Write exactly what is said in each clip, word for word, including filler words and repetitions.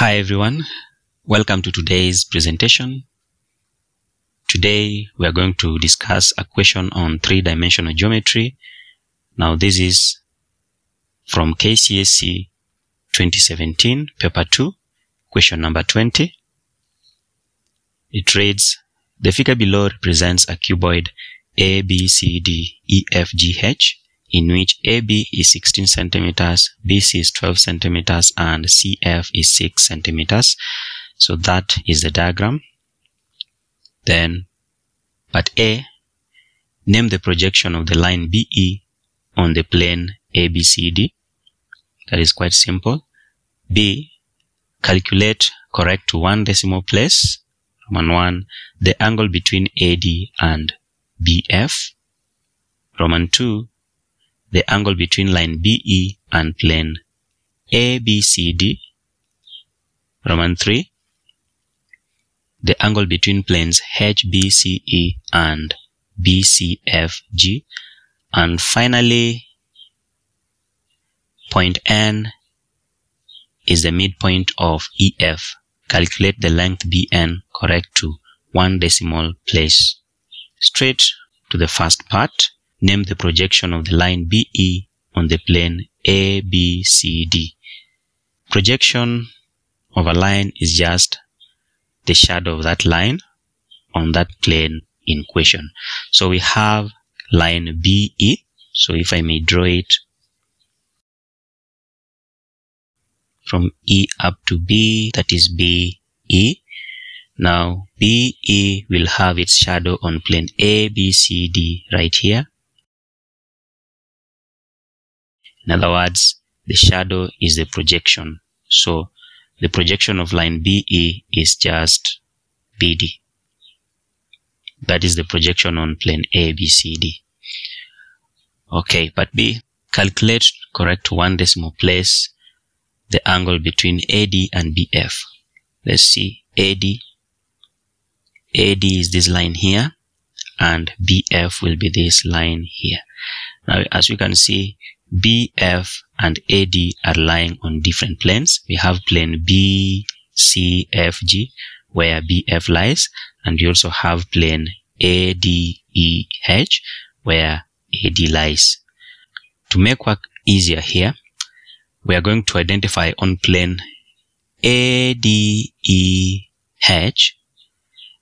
Hi everyone, welcome to today's presentation. Today we are going to discuss a question on three-dimensional geometry. Now this is from K C S E twenty seventeen, paper two, question number twenty. It reads, the figure below represents a cuboid A, B, C, D, E, F, G, H, in which A B is sixteen centimeters, B C is twelve centimeters, and C F is six centimeters. So that is the diagram. Then, part A, name the projection of the line B E on the plane A B C D. That is quite simple. B, calculate correct to one decimal place, Roman one, the angle between A D and B F, Roman two, the angle between line B E and plane A B C D, Roman three, the angle between planes H B C E and B C F G, and finally point N is the midpoint of E F. Calculate the length B N correct to one decimal place. Straight to the first part. Name the projection of the line B E on the plane A B C D. Projection of a line is just the shadow of that line on that plane in question. So we have line B E. So if I may draw it from E up to B, that is B E. Now B E will have its shadow on plane A B C D right here. In other words, the shadow is the projection. So the projection of line B E is just B D. That is the projection on plane A B C D. Okay, part B, calculate correct one decimal place, the angle between A D and B F. Let's see, A D. A D is this line here, and B F will be this line here. Now, as you can see, B F and A D are lying on different planes. We have plane B C F G where B F lies, and we also have plane A D E H where A D lies. To make work easier here, we are going to identify on plane A D E H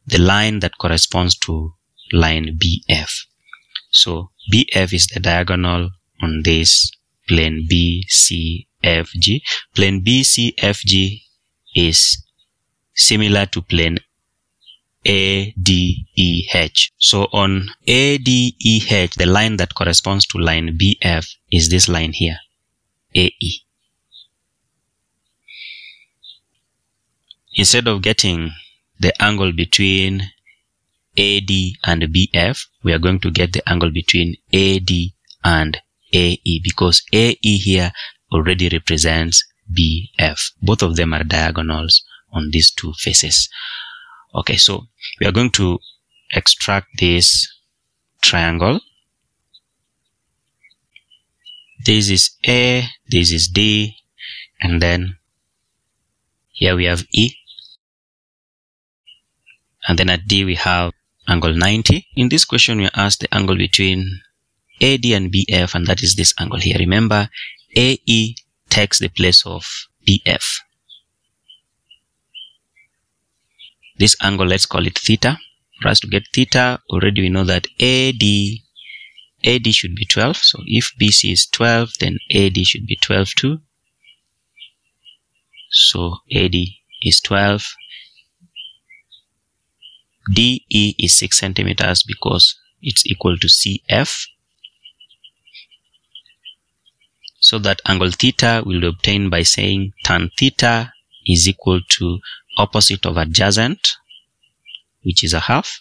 the line that corresponds to line B F. So B F is the diagonal on this plane B C F G. Plane B C F G is similar to plane A D E H. So on A D E H, the line that corresponds to line B F is this line here, A E. Instead of getting the angle between A D and B F, we are going to get the angle between A D and A E, because A E here already represents B F. Both of them are diagonals on these two faces. Okay, so we are going to extract this triangle. This is A, this is D, and then here we have E. And then at D we have angle ninety. In this question we are asked the angle between A D and B F, and that is this angle here. Remember, A E takes the place of B F. This angle, let's call it theta. For us to get theta, already we know that A D, A D should be twelve. So if B C is twelve, then A D should be twelve too. So A D is twelve. D E is six centimeters because it's equal to C F. So that angle theta will be obtained by saying tan theta is equal to opposite of adjacent, which is a half.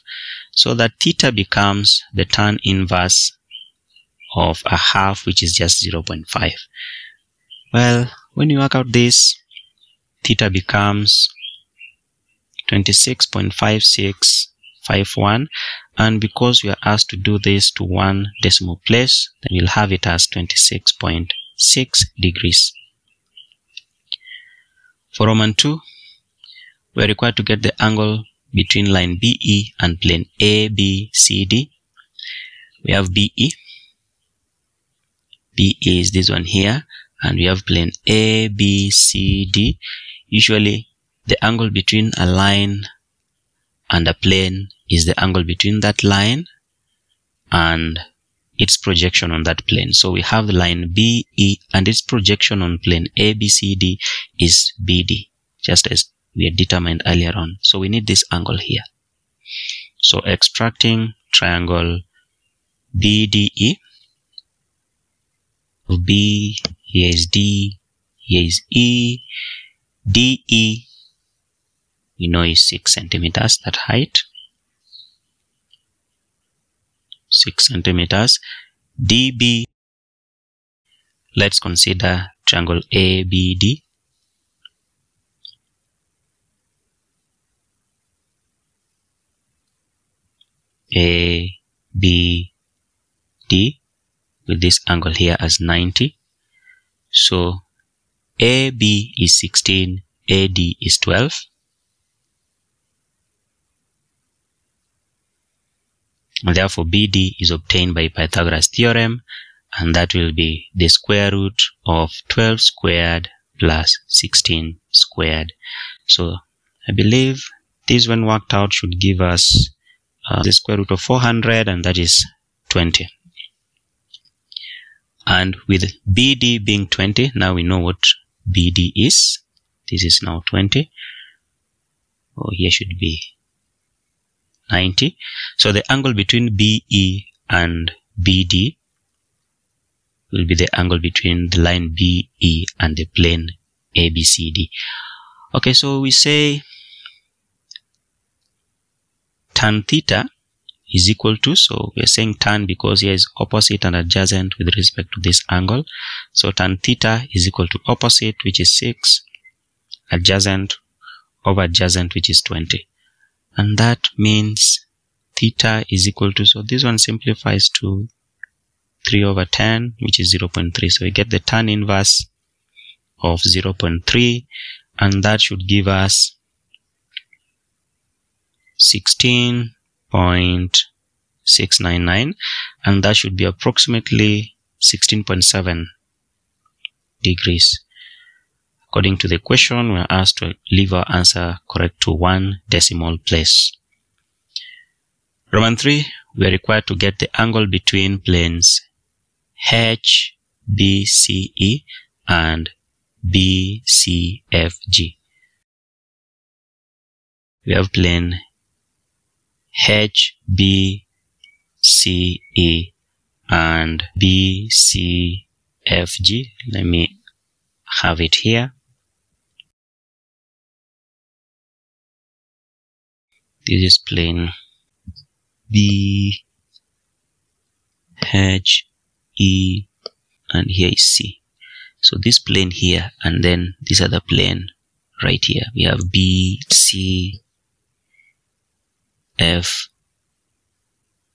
So that theta becomes the tan inverse of a half, which is just zero point five. Well, when you work out this, theta becomes twenty-six point five six five one, and because we are asked to do this to one decimal place, then we'll have it as twenty-six point six degrees. For Roman two, we are required to get the angle between line B E and plane A B C D. We have B E. B E is this one here, and we have plane A B C D. Usually, the angle between a line and a plane is the angle between that line and its projection on that plane. So we have the line B E and its projection on plane A B C D is B D, just as we had determined earlier on. So we need this angle here. So extracting triangle B D E. B, here is D, here is E. D E, we know, is six centimeters, that height. six centimeters. D B, let's consider triangle A B D. A B D with this angle here as ninety. So A B is sixteen, A D is twelve. And therefore, B D is obtained by Pythagoras' theorem, and that will be the square root of twelve squared plus sixteen squared. So I believe this one worked out should give us uh, the square root of four hundred, and that is twenty. And with B D being twenty, now we know what B D is. This is now twenty. Oh, here should be ninety. So the angle between B E and B D will be the angle between the line B E and the plane A B C D. Okay, so we say tan theta is equal to, so we are saying tan because here is opposite and adjacent with respect to this angle. So tan theta is equal to opposite, which is six, adjacent over adjacent, which is twenty. And that means theta is equal to, so this one simplifies to three over ten, which is zero point three. So we get the tan inverse of zero point three, and that should give us sixteen point six nine nine, and that should be approximately sixteen point seven degrees. According to the question, we are asked to leave our answer correct to one decimal place. Roman three, we are required to get the angle between planes H B C E and B C F G. We have plane H B C E and B C F G. Let me have it here. This is plane B, H, E, and here is C. So this plane here, and then this other plane right here. We have B, C, F,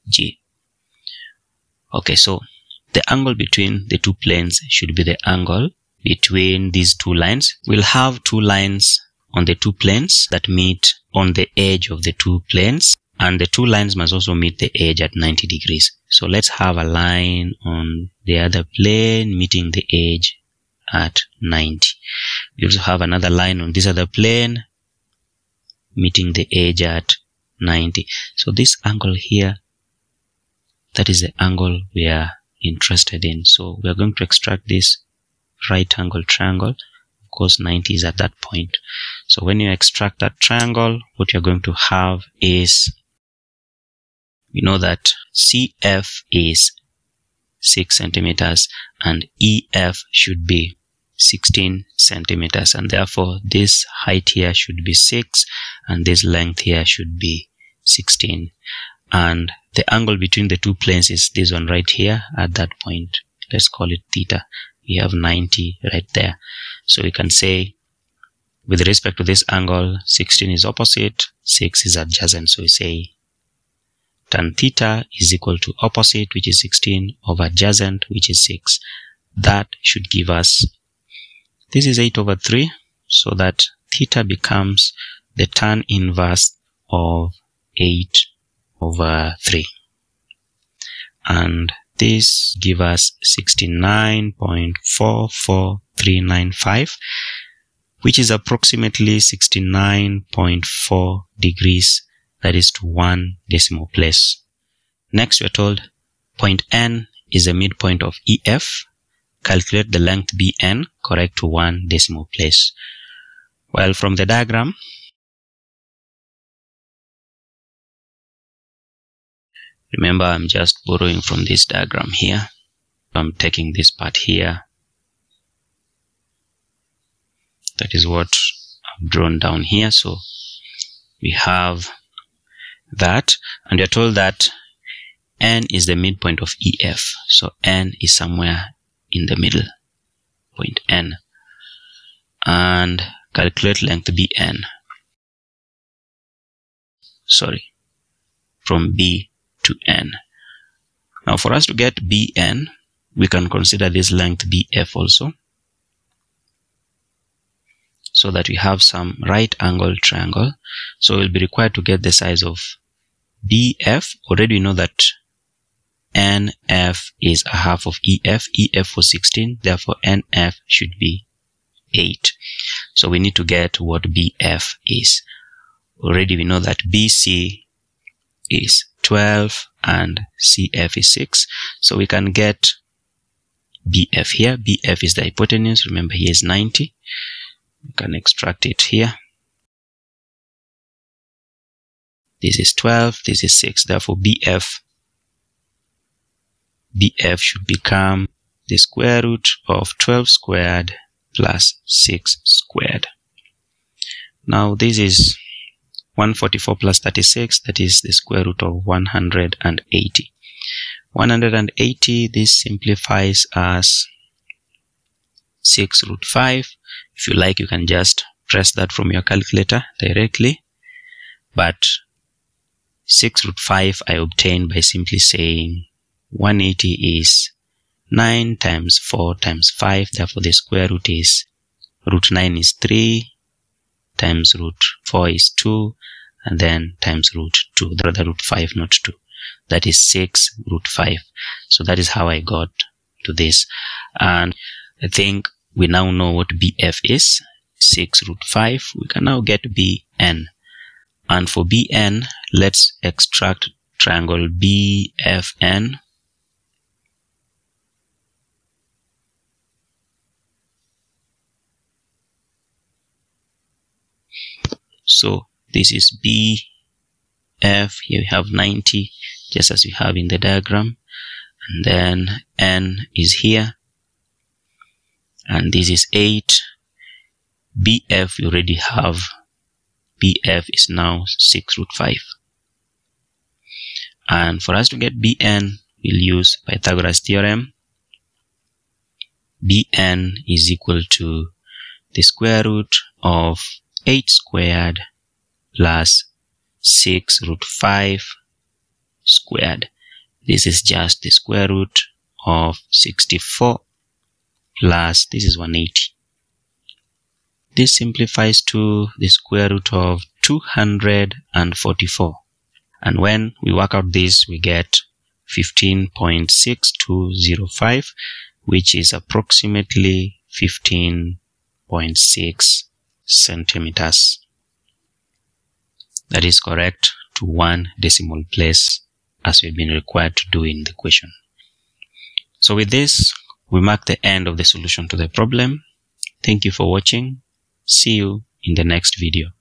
G. Okay, so the angle between the two planes should be the angle between these two lines. We'll have two lines on the two planes that meet on the edge of the two planes, and the two lines must also meet the edge at ninety degrees. So let's have a line on the other plane meeting the edge at ninety. We also have another line on this other plane meeting the edge at ninety. So this angle here, that is the angle we are interested in. So we are going to extract this right angle triangle. Of course, ninety is at that point. So when you extract that triangle, what you're going to have is, we know that C F is six centimeters and E F should be sixteen centimeters, and therefore this height here should be six and this length here should be sixteen, and the angle between the two planes is this one right here at that point. Let's call it theta. We have ninety right there. So we can say with respect to this angle, sixteen is opposite, six is adjacent. So we say tan theta is equal to opposite, which is sixteen, over adjacent, which is six. That should give us, this is eight over three, so that theta becomes the tan inverse of eight over three. And this gives us sixty-nine point four four three nine five, which is approximately sixty-nine point four degrees, that is to one decimal place. Next, we are told point N is the midpoint of E F. Calculate the length B N, correct to one decimal place. Well, from the diagram, remember, I'm just borrowing from this diagram here. I'm taking this part here. That is what I've drawn down here. So we have that, and we are told that N is the midpoint of E F. So N is somewhere in the middle, point N. And calculate length B N. Sorry, from B to N. Now, for us to get B N, we can consider this length B F also, so that we have some right angle triangle. So we'll be required to get the size of B F. Already we know that N F is a half of E F. E F was sixteen, therefore N F should be eight. So we need to get what B F is. Already we know that B C is twelve and C F is six. So we can get B F here. B F is the hypotenuse. Remember, here is ninety. We can extract it here. This is twelve, this is six. Therefore, BF BF should become the square root of twelve squared plus six squared. Now, this is one forty-four plus thirty-six, that is the square root of one hundred eighty. one hundred eighty, this simplifies as six root five. If you like, you can just press that from your calculator directly. But six root five I obtain by simply saying one hundred eighty is nine times four times five. Therefore, the square root is, root nine is three, times root four is two, and then times root two, the other root five, not two. That is six root five. So that is how I got to this. And I think we now know what B F is, six root five. We can now get B N. And for B N, let's extract triangle B F N. So this is B F. Here we have ninety, just as we have in the diagram. And then N is here. And this is eight. B F we already have. B F is now six root five. And for us to get B N, we'll use Pythagoras theorem. B N is equal to the square root of eight squared plus six root five squared. This is just the square root of sixty-four plus, this is one hundred eighty. This simplifies to the square root of two hundred forty-four. And when we work out this, we get fifteen point six two zero five, which is approximately fifteen point six centimeters. That is correct to one decimal place, as we've been required to do in the question. So with this, we mark the end of the solution to the problem. Thank you for watching. See you in the next video.